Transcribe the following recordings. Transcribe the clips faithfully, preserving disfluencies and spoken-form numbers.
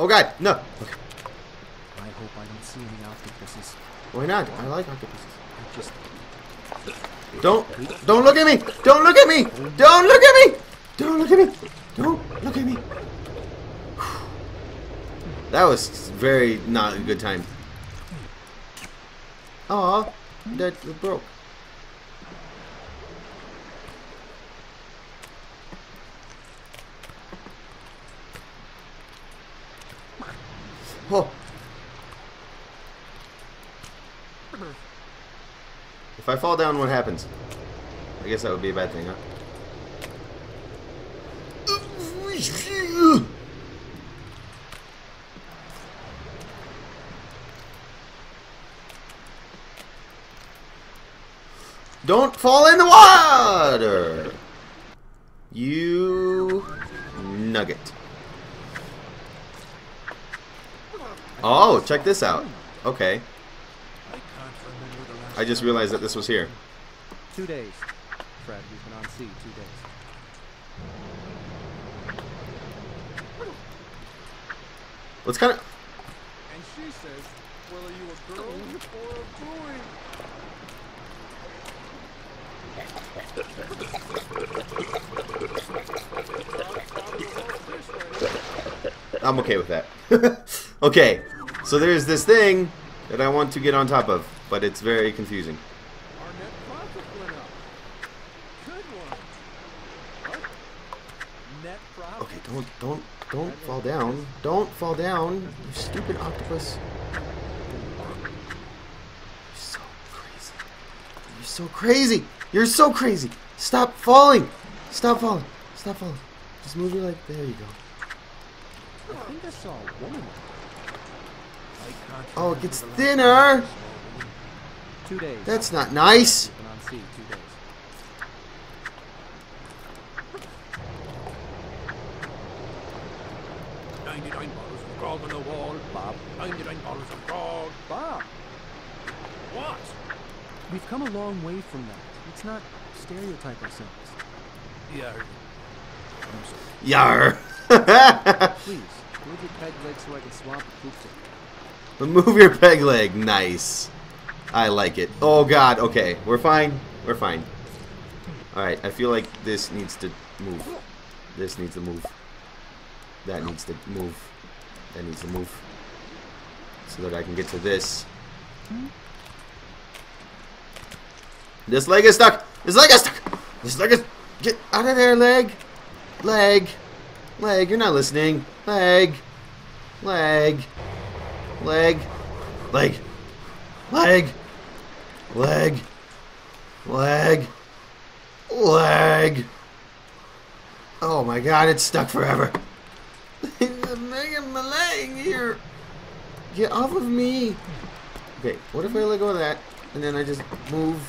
Oh god, no! Okay. I hope I don't see any octopuses. Why not? I like octopuses. I just... Don't, don't look at me! Don't look at me! Don't look at me! Don't look at me! Don't look at me! That was very not a good time. Aw, that broke. Oh. If I fall down, what happens? I guess that would be a bad thing, huh? Don't fall in the water! You nugget. Oh, check this out. Okay. I just realized that this was here. Two days. Fred, you've been on sea two days. What's kind of... And she says, well, are you a girl or a boy? I'm okay with that. Okay, so there's this thing that I want to get on top of, but it's very confusing. Our net profit went up. Good one. What? Net profit. Okay, don't, don't. Don't fall down. Don't fall down, you stupid octopus. You're so crazy. You're so crazy. You're so crazy. Stop falling. Stop falling. Stop falling. Just move your leg. There you go. I think I saw a woman. Oh, it gets thinner. Two days. That's not nice. Frog on the wall, Bob. ninety-nine dollars a frog, Bob. What? We've come a long way from that. Let's not stereotype ourselves. Yar. Yar. Please, move your peg leg so I can swap the poop stick. Move your peg leg. Nice. I like it. Oh, God. Okay. We're fine. We're fine. All right. I feel like this needs to move. This needs to move. That needs to move. That needs to move. So that I can get to this. This leg is stuck! This leg is stuck! This leg is... Get out of there, leg! Leg! Leg, you're not listening. Leg! Leg! Leg! Leg! Leg! Leg! Leg! Leg! Oh my god, it's stuck forever. My leg here. Get off of me. Okay, what if I let go of that and then I just move?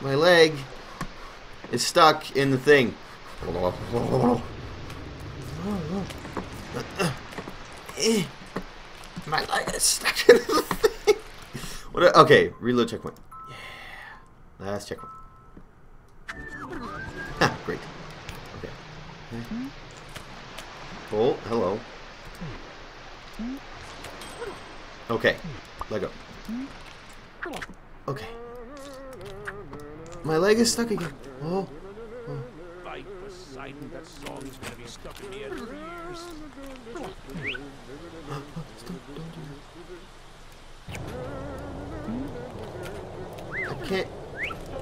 My leg is stuck in the thing. My leg is stuck in the thing. What? Okay, reload checkpoint. Yeah, last checkpoint. Ah, great. Okay. Mm-hmm. Oh, hello. Okay, let go. Okay. My leg is stuck again. Oh. Oh. Right beside me, that song is gonna be stuck in the end of years. Stop, don't do that. I can't.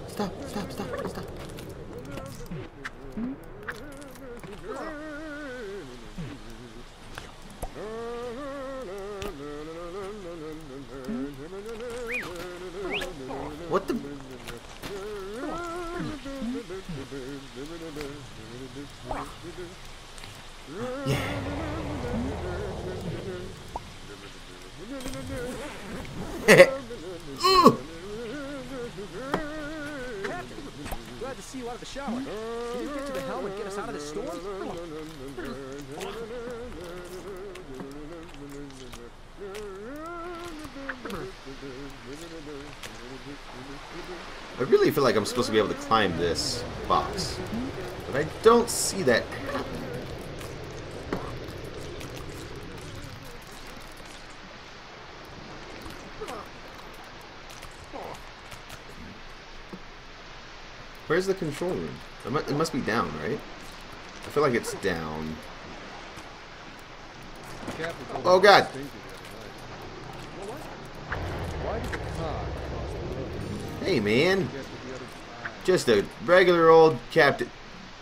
Stop, stop, stop, stop. What the? Yeah. Glad to see you out of the shower. Can you get to the helm and get us out of this storm? I really feel like I'm supposed to be able to climb this box, but I don't see that happening. Where's the control room? It must, it must be down, right? I feel like it's down. Oh god! Hey man! Just a regular old captain.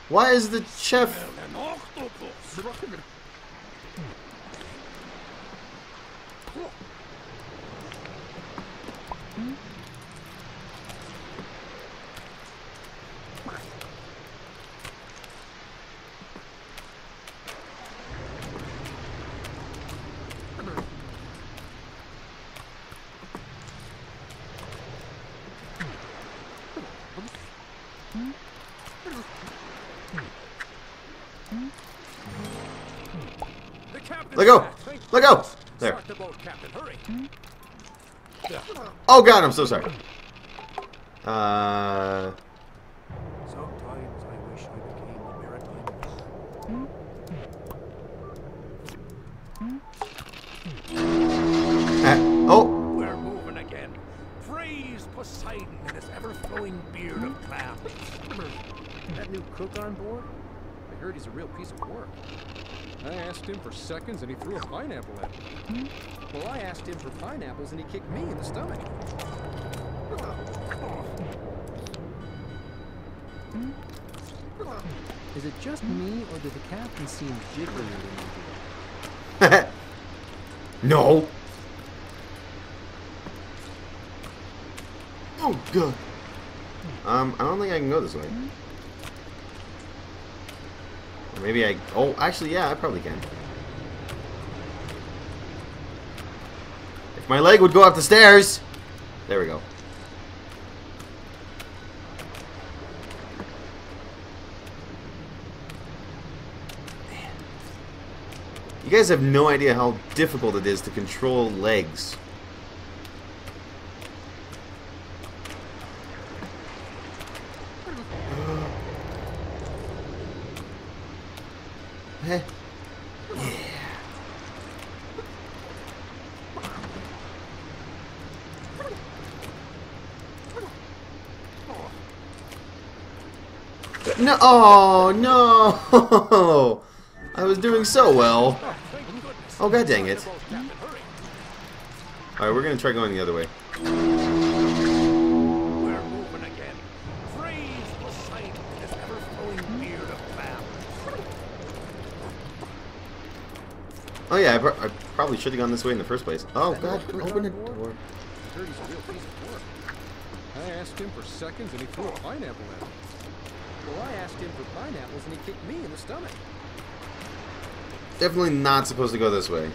Why is the chef... Let go! Let go! There. Oh god, I'm so sorry. Uh... Sometimes I wish I became a miracle. Oh! We're moving again. Praise Poseidon and his ever-flowing beard of clouds. That new cook on board? I heard he's a real piece of work. I asked him for seconds and he threw a pineapple at me. Well, I asked him for pineapples and he kicked me in the stomach. Is it just me or did the captain seem jiggerier than you? No. Oh god. Um, I don't think I can go this way. Maybe I... Oh, actually, yeah, I probably can. If my leg would go up the stairs! There we go. Man. You guys have no idea how difficult it is to control legs. Yeah. No! Oh, no! I was doing so well. Oh, god dang it. Alright, we're gonna try going the other way. Oh yeah, I, pr I probably should have gone this way in the first place. Oh god, open the door. I asked him for seconds and he threw a pineapple at me. Well, I asked him for pineapples and he kicked me in the stomach. Definitely not supposed to go this way.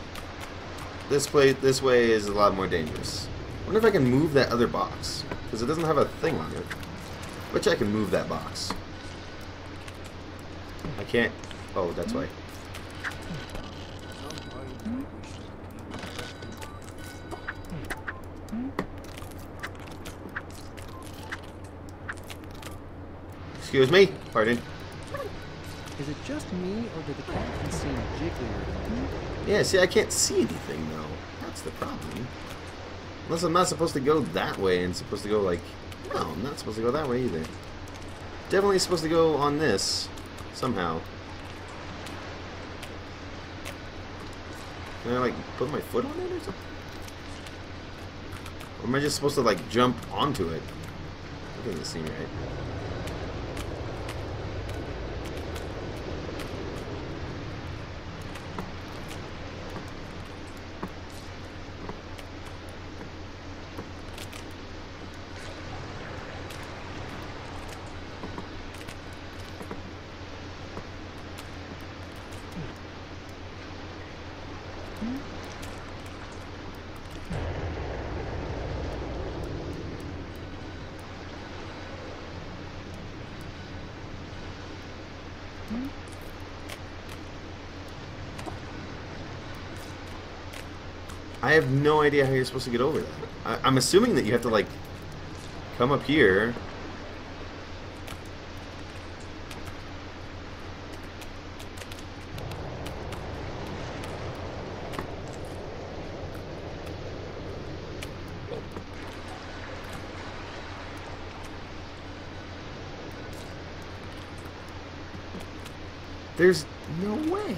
This place, this way is a lot more dangerous. I wonder if I can move that other box, because it doesn't have a thing on it. Which I can move that box. I can't. Oh, that's why. Excuse me, pardon. Is it just me, or did the captain seem jigglier? Yeah, see, I can't see anything though. That's the problem. Unless I'm not supposed to go that way, and supposed to go like, no, I'm not supposed to go that way either. Definitely supposed to go on this somehow. Can I like put my foot on it or something? Or am I just supposed to like jump onto it? That doesn't seem right. I have no idea how you're supposed to get over that. I, I'm assuming that you have to like come up here. There's no way.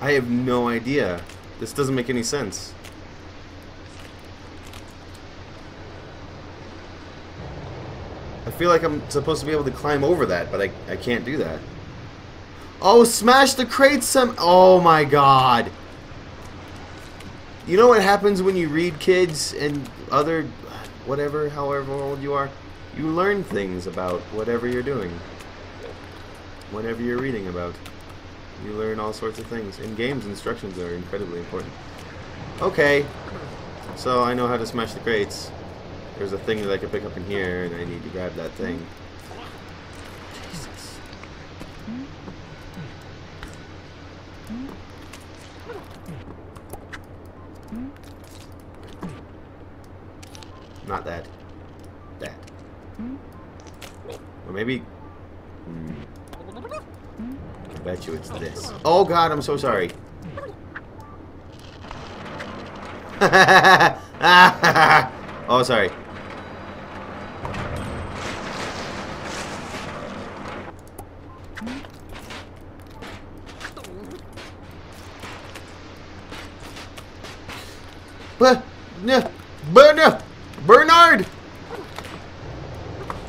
I have no idea. This doesn't make any sense. I feel like I'm supposed to be able to climb over that, but I, I can't do that. Oh, smash the crate some- Oh my god! You know what happens when you read kids and other, whatever, however old you are? You learn things about whatever you're doing. Whatever you're reading about. You learn all sorts of things. In games, instructions are incredibly important. Okay, so I know how to smash the crates. There's a thing that I can pick up in here, and I need to grab that thing. Jesus. Not that. That. Or maybe... Hmm. I bet you it's this. Oh god, I'm so sorry. Oh, sorry. Bernard!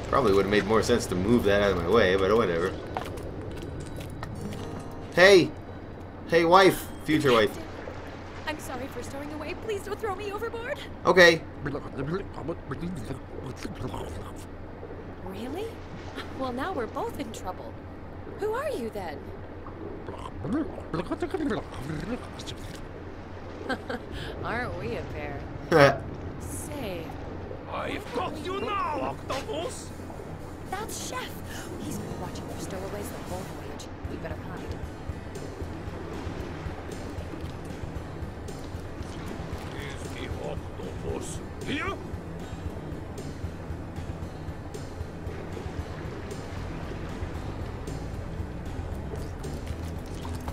Probably would have made more sense to move that out of my way, but whatever. Hey! Hey, wife! Future wife. I'm sorry for stowing away. Please don't throw me overboard. Okay. Really? Well, now we're both in trouble. Who are you, then? Aren't we a pair? Say... I've got you now, Octopus! That's Chef! He's been watching for stowaways the whole voyage. We better hide. Here?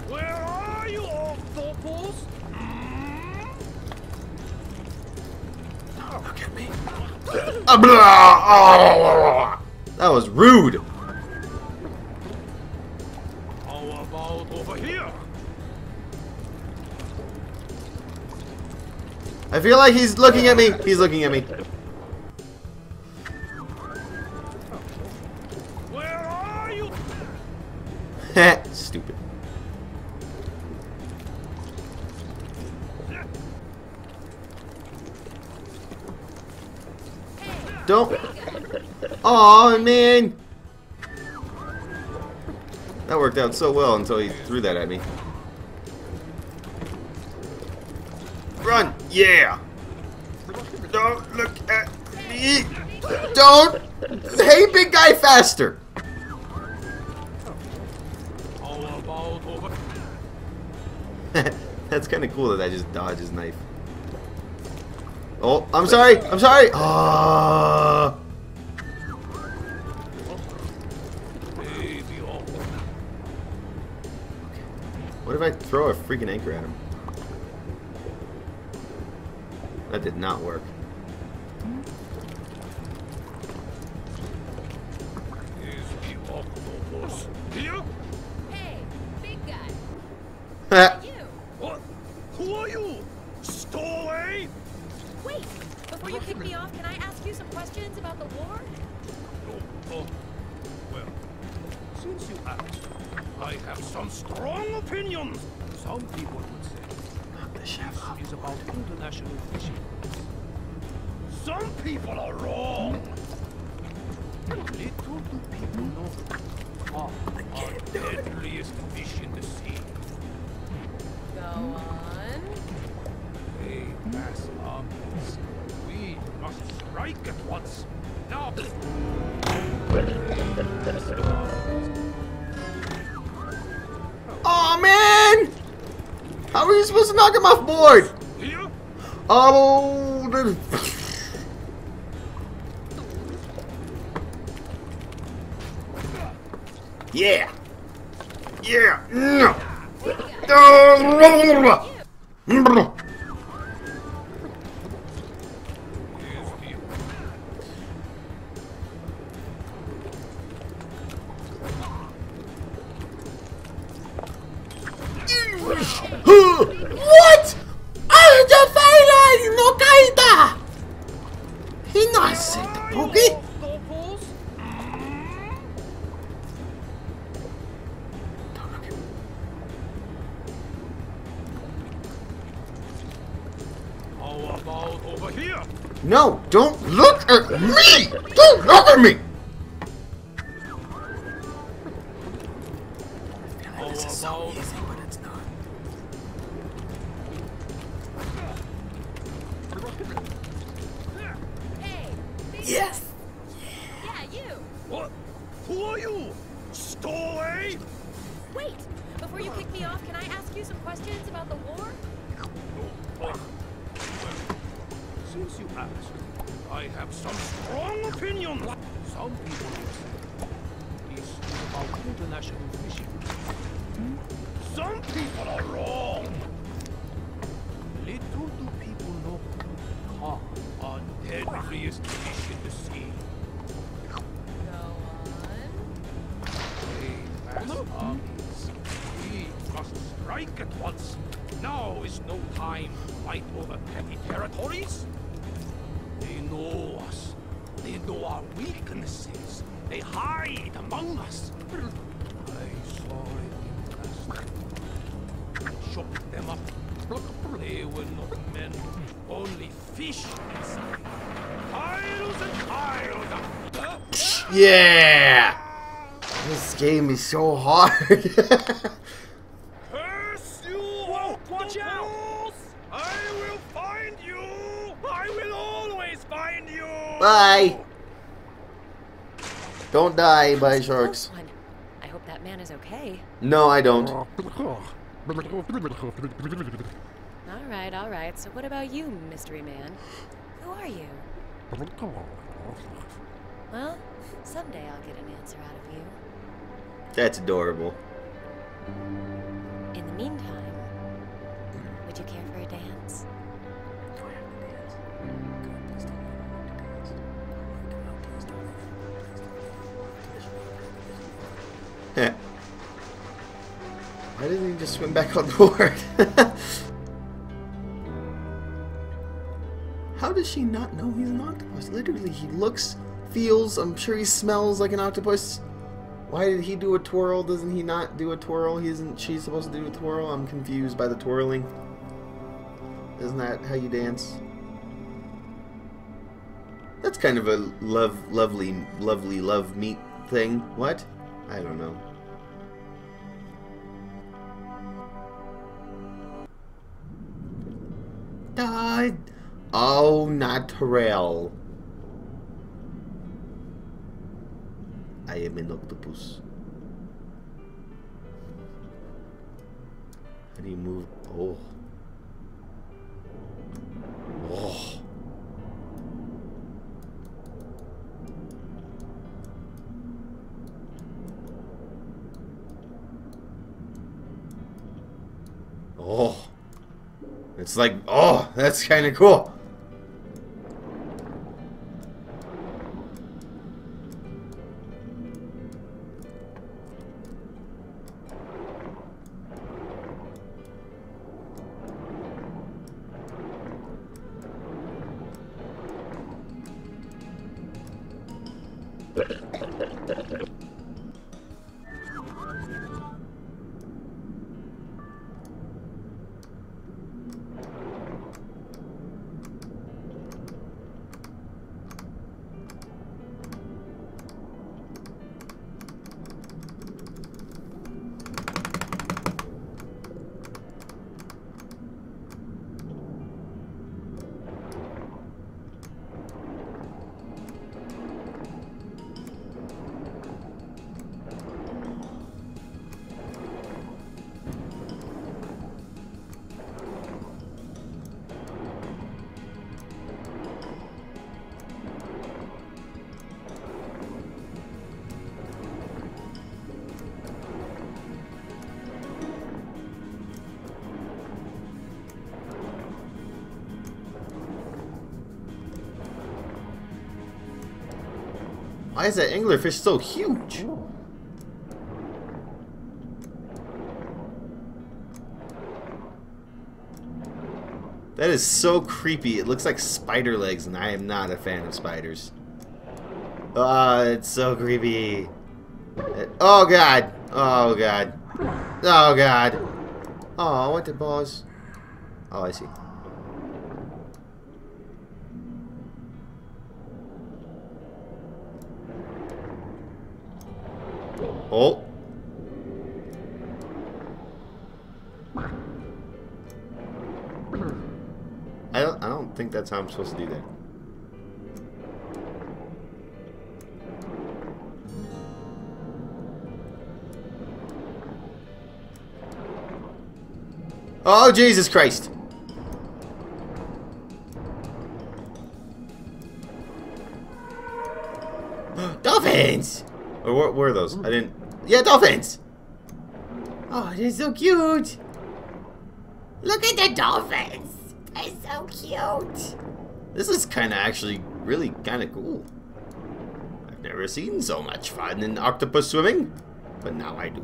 Where are you, Octopus? Oh, look at me. That was rude. How about over here? I feel like he's looking at me. He's looking at me. Where are you? Heh, stupid. Don't. Aw, man. That worked out so well until he threw that at me. Run! Yeah! Don't look at me! Don't! Hey, big guy, faster! That's kind of cool that I just dodged his knife. Oh, I'm sorry! I'm sorry! Uh... What if I throw a freaking anchor at him? That did not work. Hey, big guy. You. What? Who are you? Stowaway? Wait, before you kick me off, can I ask you some questions about the war? Oh, oh. Well, since you asked, I have some strong opinions. Some people would say. Mechjaw is about international fishing. Some people are wrong. Little do people know are the deadliest fish in the sea. Go on. They pass up. We must strike at once. Now. Oh man! How are you supposed to knock him off board? Oh, the... yeah. Yeah. No. What? I'm the failure, no kaida. He not said the boogie. How about over here? No, don't look at me. Don't look at me. This is so easy, but it's not. Yes! Yeah, you! What? Who are you? Story? Wait! Before you kick me off, can I ask you some questions about the war? Since you asked, I have some strong opinions. Some people say it's about international fishing. Hmm? Some people are wrong. Little do people know how on every fish in the sea. Go on. They pass armies. We must strike at once. Now is no time to fight over petty territories. They know us. They know our weaknesses. They hide among us. I saw it last. Chop them up. They were not men, only fish inside. Piles and piles of... Yeah! This game is so hard. Curse you! Whoa, watch out! I will find you! I will always find you! Bye! Don't die by sharks. I hope that man is okay. No, I don't. Alright, alright. So what about you, mystery man? Who are you? Well, someday I'll get an answer out of you. That's adorable. In the meantime, would you care for a dance? Yeah. Why didn't he just swim back on board? How does she not know he's an octopus? Literally, he looks, feels, I'm sure he smells like an octopus. Why did he do a twirl? Doesn't he not do a twirl? He isn't she supposed to do a twirl? I'm confused by the twirling. Isn't that how you dance? That's kind of a love, lovely, lovely love meat thing. What? I don't know. Died. Oh, not Terrell. I am an octopus. How do you move? Oh. Oh. Oh. It's like, oh, that's kind of cool. Why is that anglerfish so huge? That is so creepy. It looks like spider legs, and I am not a fan of spiders. Oh, it's so creepy. Oh, God. Oh, God. Oh, God. Oh, what the balls? Oh, I see. Oh. I don't, I don't think that's how I'm supposed to do that. Oh, Jesus Christ. Dolphins! Or what were those? I didn't... Yeah, dolphins! Oh, they're so cute! Look at the dolphins! They're so cute! This is kind of actually really kind of cool. I've never seen so much fun in octopus swimming, but now I do.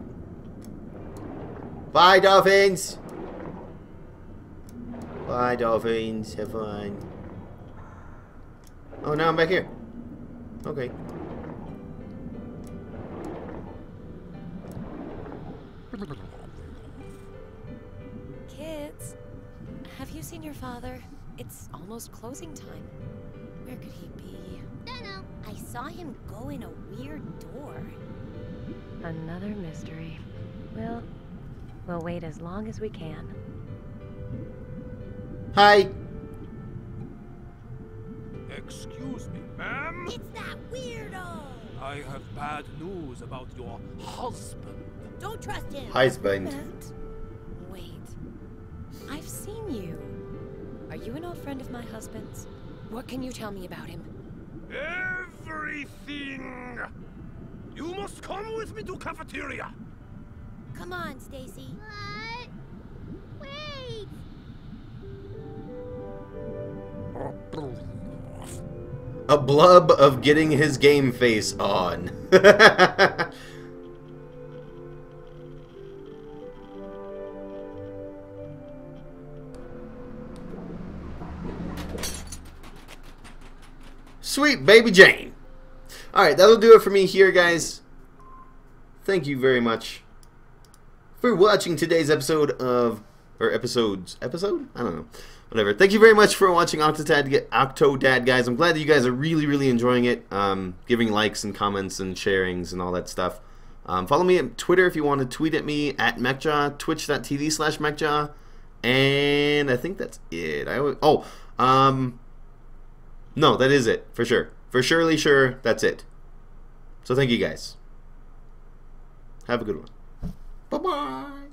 Bye, dolphins! Bye, dolphins. Have fun. Oh, now I'm back here. Okay. Kids, have you seen your father? It's almost closing time. Where could he be? Dunno. I saw him go in a weird door. Another mystery. Well, we'll wait as long as we can. Hi. Excuse me, ma'am? It's that weirdo! I have bad news about your husband. Don't trust him. Husband. Wait. I've seen you. Are you an old friend of my husband's? What can you tell me about him? Everything. You must come with me to cafeteria. Come on, Stacy. What? Wait. A blub of getting his game face on. Sweet baby Jane. Alright, that'll do it for me here, guys. Thank you very much for watching today's episode of, or episodes, episode? I don't know. Whatever. Thank you very much for watching Octodad, Octodad, guys. I'm glad that you guys are really, really enjoying it. Um, giving likes and comments and sharings and all that stuff. Um, follow me on Twitter if you want to tweet at me, at mechjaw, twitch.tv slash mechjaw. And I think that's it. I always, oh, um... No, that is it, for sure. For surely sure, that's it. So thank you guys. Have a good one. Bye-bye.